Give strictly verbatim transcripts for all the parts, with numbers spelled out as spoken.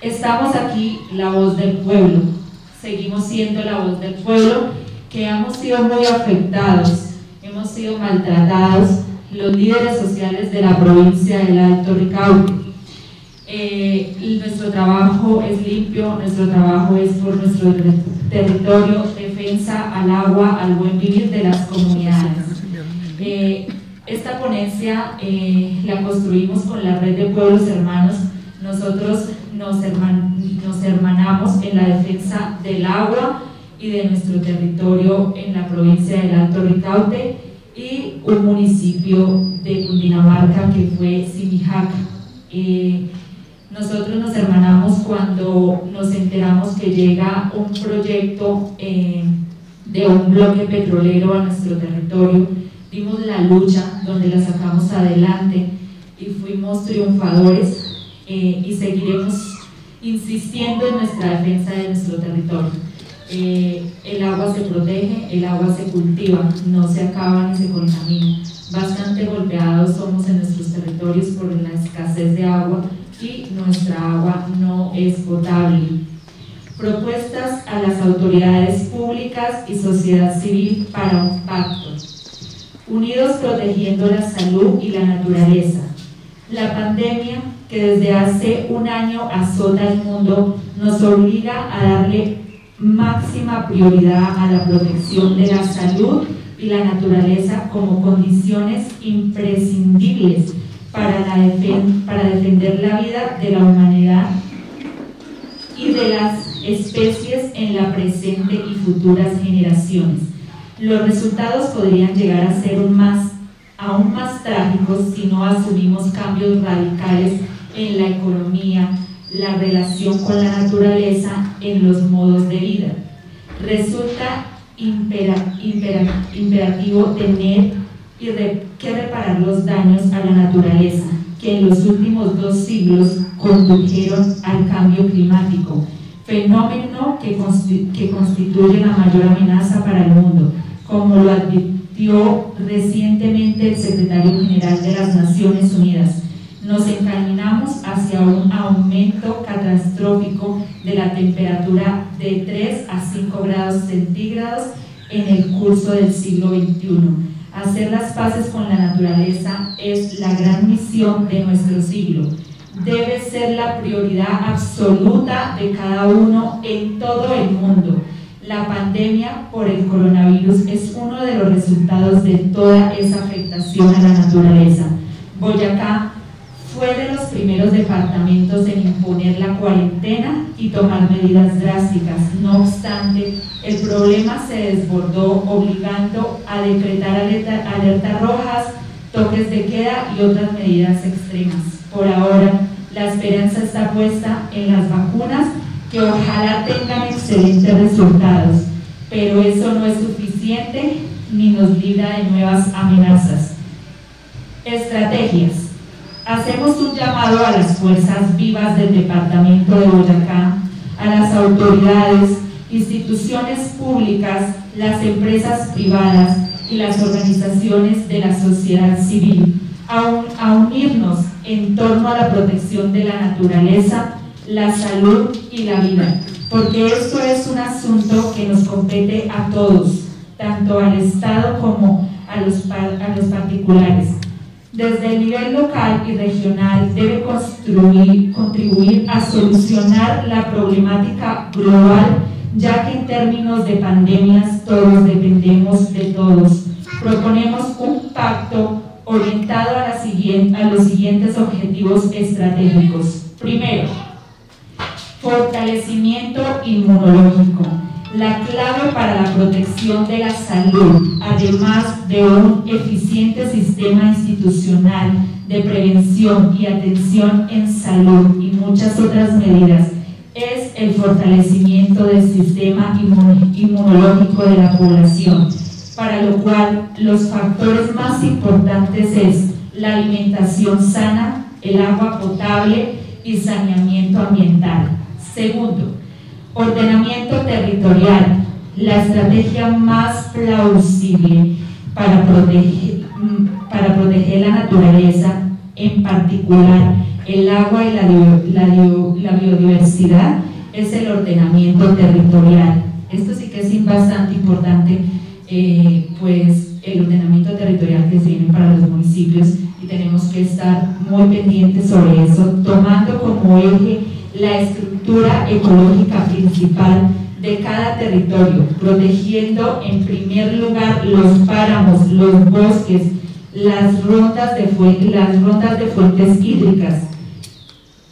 Estamos aquí, la voz del pueblo, seguimos siendo la voz del pueblo, que hemos sido muy afectados, hemos sido maltratados, los líderes sociales de la provincia del Alto Ricaurte. Eh, y nuestro trabajo es limpio, nuestro trabajo es por nuestro ter territorio, defensa al agua, al buen vivir de las comunidades. Eh, esta ponencia eh, la construimos con la Red de Pueblos Hermanos. Nosotros nos, herman nos hermanamos en la defensa del agua y de nuestro territorio en la provincia del Alto Ricaurte y un municipio de Cundinamarca que fue Simijaca. Eh, nosotros nos hermanamos cuando nos enteramos que llega un proyecto eh, de un bloque petrolero a nuestro territorio. Dimos la lucha donde la sacamos adelante y fuimos triunfadores. Eh, y seguiremos insistiendo en nuestra defensa de nuestro territorio. Eh, el agua se protege, el agua se cultiva, no se acaba ni se contamina. Bastante golpeados somos en nuestros territorios por la escasez de agua y nuestra agua no es potable. Propuestas a las autoridades públicas y sociedad civil para un pacto. Unidos protegiendo la salud y la naturaleza. La pandemia que desde hace un año azota el mundo nos obliga a darle máxima prioridad a la protección de la salud y la naturaleza como condiciones imprescindibles para, la defen- para defender la vida de la humanidad y de las especies en la presente y futuras generaciones. Los resultados podrían llegar a ser un más aún más trágicos si no asumimos cambios radicales en la economía, la relación con la naturaleza, en los modos de vida. Resulta impera, impera, imperativo tener y re, que reparar los daños a la naturaleza que en los últimos dos siglos condujeron al cambio climático, fenómeno que, constitu, que constituye la mayor amenaza para el mundo, como lo advirtió dio recientemente el secretario general de las Naciones Unidas. Nos encaminamos hacia un aumento catastrófico de la temperatura de tres a cinco grados centígrados en el curso del siglo veintiuno. Hacer las paces con la naturaleza es la gran misión de nuestro siglo. Debe ser la prioridad absoluta de cada uno en todo el mundo. La pandemia por el coronavirus es uno de los resultados de toda esa afectación a la naturaleza. Boyacá fue de los primeros departamentos en imponer la cuarentena y tomar medidas drásticas. No obstante, el problema se desbordó, obligando a decretar alerta, alertas rojas, toques de queda y otras medidas extremas. Por ahora, la esperanza está puesta en las vacunas, que ojalá tengan excelentes resultados, pero eso no es suficiente ni nos libra de nuevas amenazas. Estrategias. Hacemos un llamado a las fuerzas vivas del departamento de Boyacá, a las autoridades, instituciones públicas, las empresas privadas y las organizaciones de la sociedad civil, a, un, a unirnos en torno a la protección de la naturaleza, la salud y la vida, porque esto es un asunto que nos compete a todos, tanto al Estado como a los, a los particulares. Desde el nivel local y regional debe construir, contribuir a solucionar la problemática global, ya que en términos de pandemias todos dependemos de todos. Proponemos un pacto orientado a, la siguiente, a los siguientes objetivos estratégicos. Primero, fortalecimiento inmunológico, la clave para la protección de la salud, además de un eficiente sistema institucional de prevención y atención en salud y muchas otras medidas, es el fortalecimiento del sistema inmun- inmunológico de la población, para lo cual los factores más importantes es la alimentación sana, el agua potable y saneamiento ambiental. Segundo, ordenamiento territorial, la estrategia más plausible para proteger, para proteger la naturaleza, en particular el agua y la, la, la biodiversidad es el ordenamiento territorial. Esto sí que es bastante importante, eh, pues el ordenamiento territorial que se viene para los municipios, y tenemos que estar muy pendientes sobre eso, tomando como eje la estructura ecológica principal de cada territorio, protegiendo en primer lugar los páramos, los bosques, las rondas de, fuente, las rondas de fuentes hídricas,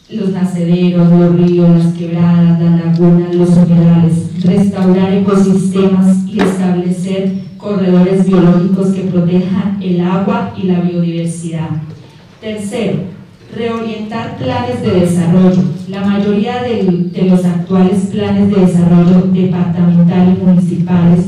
los nacederos, los ríos, las quebradas, las lagunas, los humedales, restaurar ecosistemas y establecer corredores biológicos que protejan el agua y la biodiversidad. Tercero, reorientar planes de desarrollo. La mayoría de, de los actuales planes de desarrollo departamental y municipales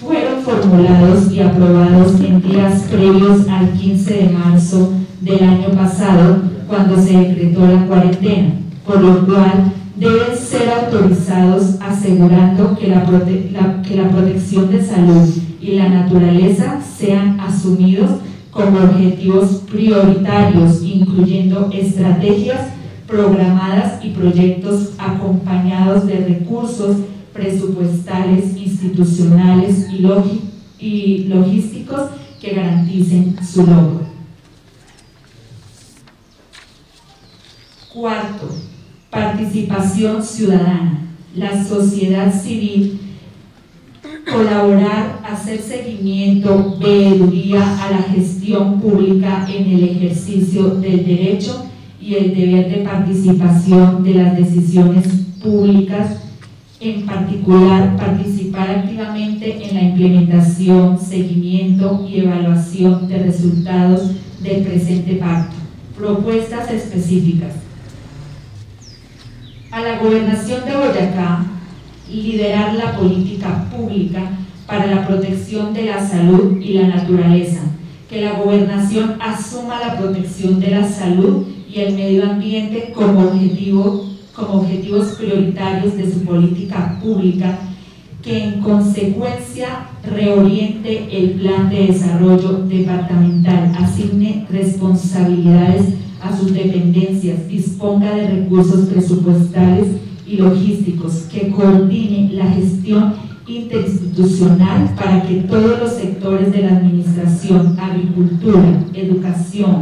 fueron formulados y aprobados en días previos al quince de marzo del año pasado, cuando se decretó la cuarentena, por lo cual deben ser autorizados, asegurando que la, prote la, que la protección de salud y la naturaleza sean asumidos como objetivos prioritarios, incluyendo estrategias programadas y proyectos acompañados de recursos presupuestales, institucionales y, log y logísticos que garanticen su logro. Cuarto, participación ciudadana. La sociedad civil colaborar, hacer seguimiento, veeduría a la gestión pública en el ejercicio del derecho y el deber de participación de las decisiones públicas, en particular participar activamente en la implementación, seguimiento y evaluación de resultados del presente pacto. Propuestas específicas. A la Gobernación de Boyacá, liderar la política pública para la protección de la salud y la naturaleza, que la Gobernación asuma la protección de la salud y el medio ambiente como, objetivo, como objetivos prioritarios de su política pública, que en consecuencia reoriente el plan de desarrollo departamental, asigne responsabilidades a sus dependencias, disponga de recursos presupuestales y logísticos, que coordine la gestión interinstitucional para que todos los sectores de la administración, agricultura, educación,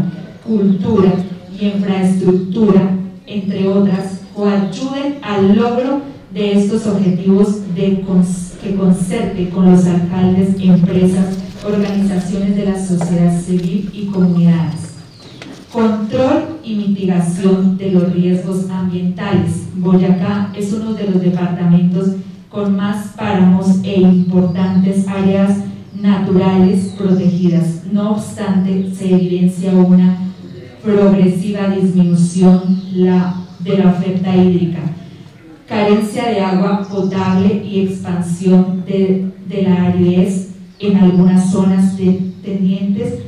cultura y infraestructura, entre otras, coayuden al logro de estos objetivos de cons que concerte con los alcaldes, empresas, organizaciones de la sociedad civil y comunidades. Control y mitigación de los riesgos ambientales. Boyacá es uno de los departamentos con más páramos e importantes áreas naturales protegidas. No obstante, se evidencia una progresiva disminución la, de la oferta hídrica, carencia de agua potable y expansión de, de la aridez en algunas zonas de, tendientes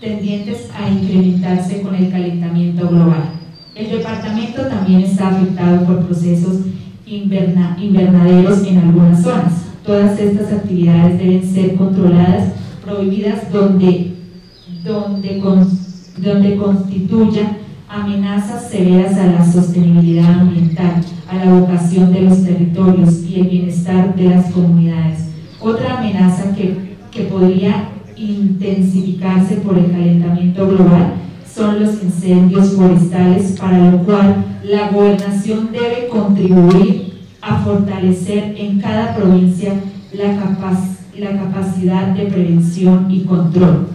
tendientes a incrementarse con el calentamiento global. El departamento también está afectado por procesos inverna, invernaderos en algunas zonas. Todas estas actividades deben ser controladas, prohibidas donde, donde, con, donde constituyan amenazas severas a la sostenibilidad ambiental, a la vocación de los territorios y el bienestar de las comunidades. Otra amenaza que, que podría intensificarse por el calentamiento global son los incendios forestales, para lo cual la Gobernación debe contribuir a fortalecer en cada provincia la, capac la capacidad de prevención y control.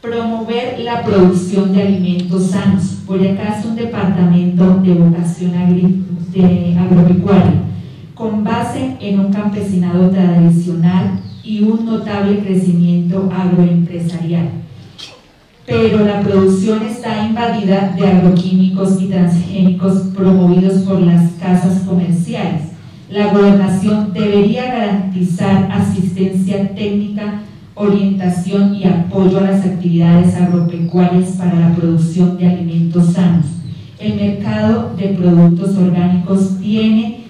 Promover la producción de alimentos sanos. Boyacá es un departamento de vocación agri de agropecuaria, con base en un campesinado tradicional y un notable crecimiento agroempresarial, pero la producción está invadida de agroquímicos y transgénicos promovidos por las casas comerciales. La Gobernación debería garantizar asistencia técnica, orientación y apoyo a las actividades agropecuarias para la producción de alimentos sanos. El mercado de productos orgánicos tiene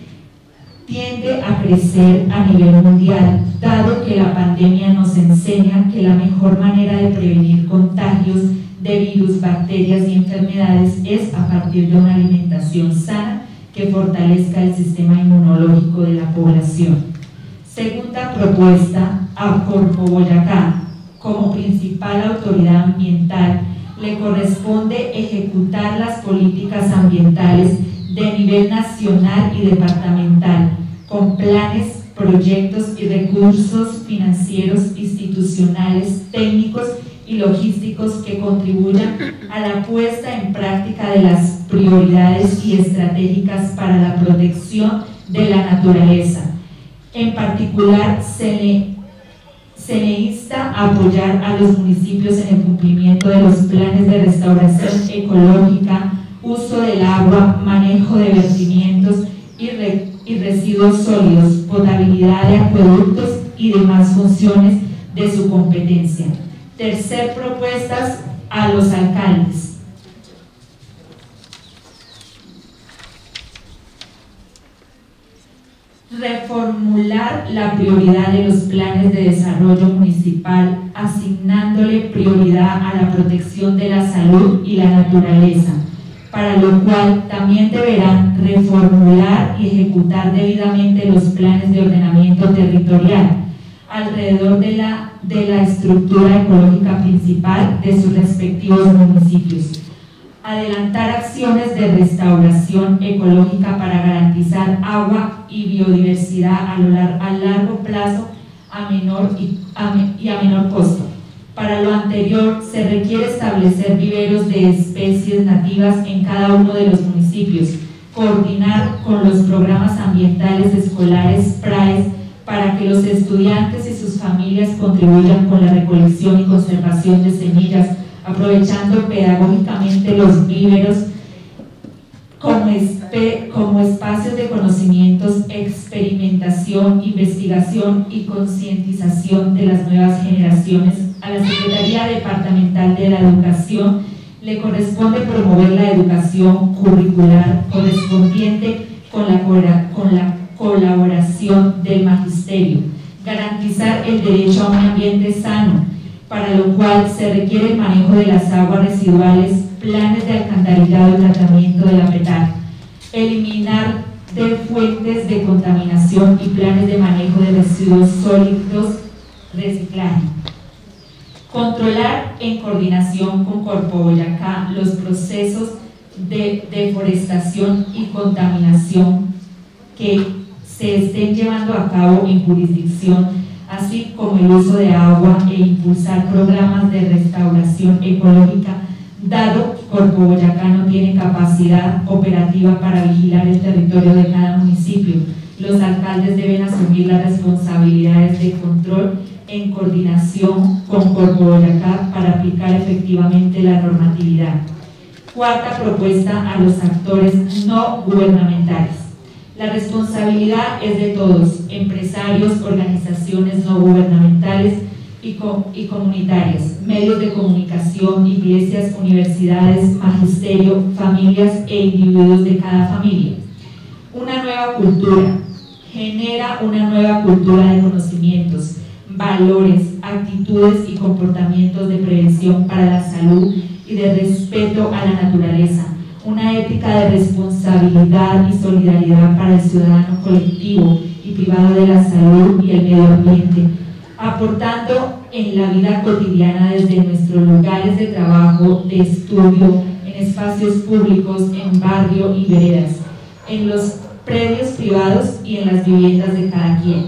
tiende a crecer a nivel mundial, dado que la pandemia nos enseña que la mejor manera de prevenir contagios de virus, bacterias y enfermedades es a partir de una alimentación sana que fortalezca el sistema inmunológico de la población. Segunda propuesta, a Corpoboyacá, como principal autoridad ambiental, le corresponde ejecutar las políticas ambientales de nivel nacional y departamental, con planes, proyectos y recursos financieros, institucionales, técnicos y logísticos que contribuyan a la puesta en práctica de las prioridades y estratégicas para la protección de la naturaleza. En particular, se le, se le insta a apoyar a los municipios en el cumplimiento de los planes de restauración ecológica, uso del agua, manejo de vertimientos y, re, y residuos sólidos, potabilidad de acueductos y demás funciones de su competencia. Tercer propuestas, a los alcaldes. Reformular la prioridad de los planes de desarrollo municipal, asignándole prioridad a la protección de la salud y la naturaleza, para lo cual también deberán reformular y ejecutar debidamente los planes de ordenamiento territorial alrededor de la, de la estructura ecológica principal de sus respectivos municipios. Adelantar acciones de restauración ecológica para garantizar agua y biodiversidad a, lo lar- a largo plazo a menor y a, me- y a menor costo. Para lo anterior, se requiere establecer viveros de especies nativas en cada uno de los municipios, coordinar con los programas ambientales escolares PRAES para que los estudiantes y sus familias contribuyan con la recolección y conservación de semillas, aprovechando pedagógicamente los víveros como, espe como espacios de conocimientos, experimentación, investigación y concientización de las nuevas generaciones. A la Secretaría Departamental de la Educación le corresponde promover la educación curricular correspondiente con la, con la colaboración del magisterio, garantizar el derecho a un ambiente sano, para lo cual se requiere el manejo de las aguas residuales, planes de alcantarillado y tratamiento de la petar, eliminar de fuentes de contaminación y planes de manejo de residuos sólidos, reciclaje. Controlar en coordinación con Corpoboyacá los procesos de deforestación y contaminación que se estén llevando a cabo en jurisdicción, así como el uso de agua, e impulsar programas de restauración ecológica, dado que Corpoboyacá no tiene capacidad operativa para vigilar el territorio de cada municipio. Los alcaldes deben asumir las responsabilidades de control en coordinación con Corpoboyacá para aplicar efectivamente la normatividad. Cuarta propuesta, a los actores no gubernamentales. La responsabilidad es de todos, empresarios, organizaciones no gubernamentales y, com y comunitarias, medios de comunicación, iglesias, universidades, magisterio, familias e individuos de cada familia. Una nueva cultura genera una nueva cultura de conocimientos, valores, actitudes y comportamientos de prevención para la salud y de respeto a la naturaleza. Una ética de responsabilidad y solidaridad para el ciudadano colectivo y privado de la salud y el medio ambiente, aportando en la vida cotidiana desde nuestros lugares de trabajo, de estudio, en espacios públicos, en barrio y veredas, en los predios privados y en las viviendas de cada quien.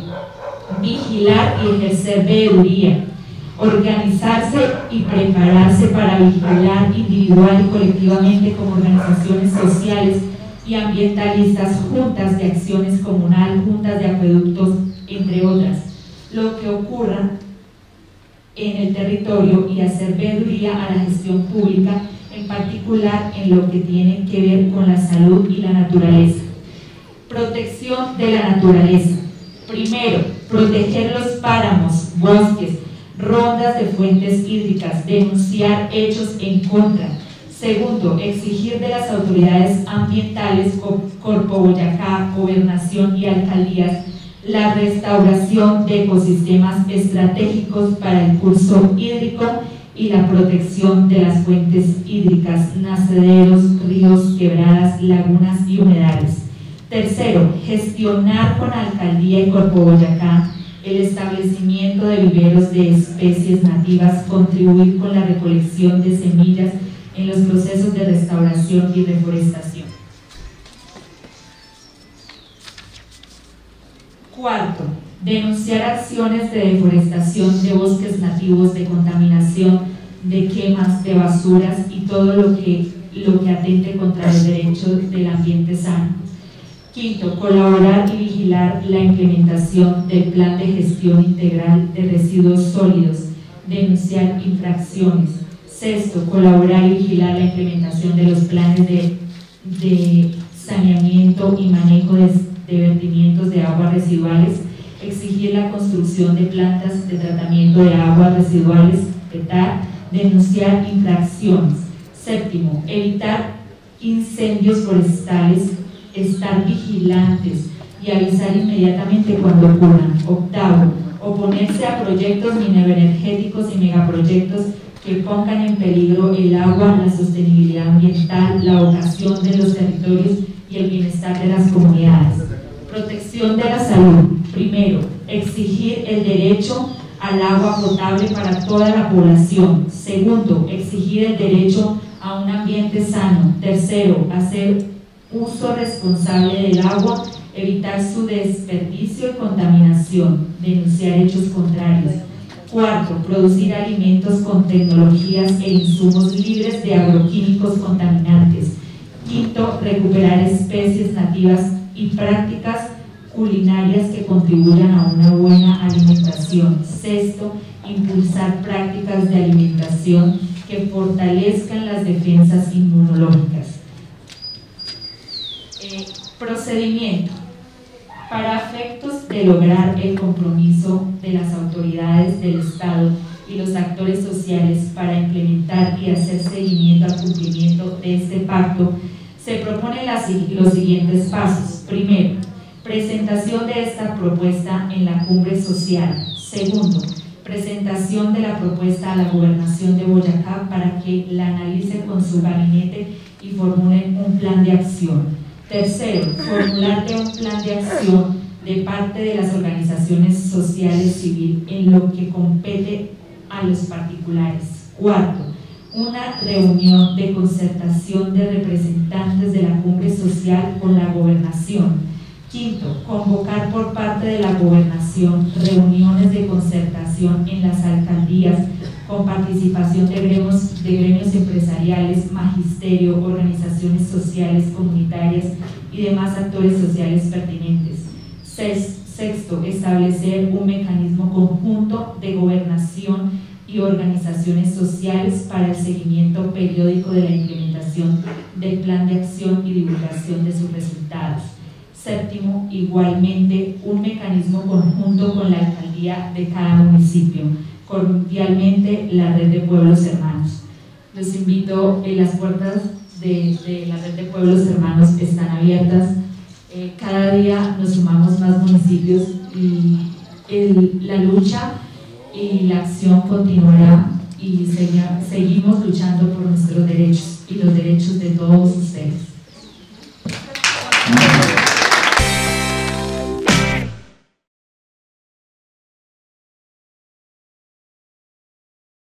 Vigilar y ejercer veeduría. Organizarse y prepararse para vigilar individual y colectivamente como organizaciones sociales y ambientalistas, juntas de acciones comunal, juntas de acueductos, entre otras, lo que ocurra en el territorio, y hacer veeduría a la gestión pública, en particular en lo que tiene que ver con la salud y la naturaleza. Protección de la naturaleza. Primero, proteger los páramos, bosques, rondas de fuentes hídricas, denunciar hechos en contra. Segundo, exigir de las autoridades ambientales, Corpoboyacá, gobernación y alcaldías, la restauración de ecosistemas estratégicos para el curso hídrico y la protección de las fuentes hídricas, nacederos, ríos, quebradas, lagunas y humedales. Tercero, gestionar con Alcaldía y Corpoboyacá el establecimiento de viveros de especies nativas, contribuir con la recolección de semillas en los procesos de restauración y reforestación. Cuarto, denunciar acciones de deforestación de bosques nativos, de contaminación, de quemas, de basuras y todo lo que, lo que atente contra el derecho del ambiente sano. Quinto, colaborar y vigilar la implementación del Plan de Gestión Integral de Residuos Sólidos, denunciar infracciones. Sexto, colaborar y vigilar la implementación de los planes de, de saneamiento y manejo de, de vertimientos de aguas residuales, exigir la construcción de plantas de tratamiento de aguas residuales, evitar, denunciar infracciones. Séptimo, evitar incendios forestales, estar vigilantes y avisar inmediatamente cuando ocurran. Octavo, oponerse a proyectos mineroenergéticos y megaproyectos que pongan en peligro el agua, la sostenibilidad ambiental, la vocación de los territorios y el bienestar de las comunidades. Protección de la salud. Primero, exigir el derecho al agua potable para toda la población. Segundo, exigir el derecho a un ambiente sano. Tercero, hacer uso responsable del agua, evitar su desperdicio y contaminación, denunciar hechos contrarios. Cuarto, producir alimentos con tecnologías e insumos libres de agroquímicos contaminantes. Quinto, recuperar especies nativas y prácticas culinarias que contribuyan a una buena alimentación. Sexto, impulsar prácticas de alimentación que fortalezcan las defensas inmunológicas. Eh, procedimiento. Para efectos de lograr el compromiso de las autoridades del Estado y los actores sociales para implementar y hacer seguimiento al cumplimiento de este pacto, se proponen las, los siguientes pasos. Primero, presentación de esta propuesta en la Cumbre Social. Segundo, presentación de la propuesta a la Gobernación de Boyacá para que la analice con su gabinete y formulen un plan de acción. Tercero, formular un plan de acción de parte de las organizaciones sociales civiles en lo que compete a los particulares. Cuarto, una reunión de concertación de representantes de la Cumbre Social con la Gobernación. Quinto, convocar por parte de la Gobernación reuniones de concertación en las alcaldías con participación de gremios, de gremios empresariales, magisterio, organizaciones sociales, comunitarias y demás actores sociales pertinentes. Sexto, establecer un mecanismo conjunto de gobernación y organizaciones sociales para el seguimiento periódico de la implementación del plan de acción y divulgación de sus resultados. Séptimo, igualmente un mecanismo conjunto con la alcaldía de cada municipio, cordialmente la Red de Pueblos Hermanos. Los invito, eh, las puertas de, de la Red de Pueblos Hermanos están abiertas, eh, cada día nos sumamos más municipios y el, la lucha y la acción continuará y se, seguimos luchando por nuestros derechos y los derechos de todos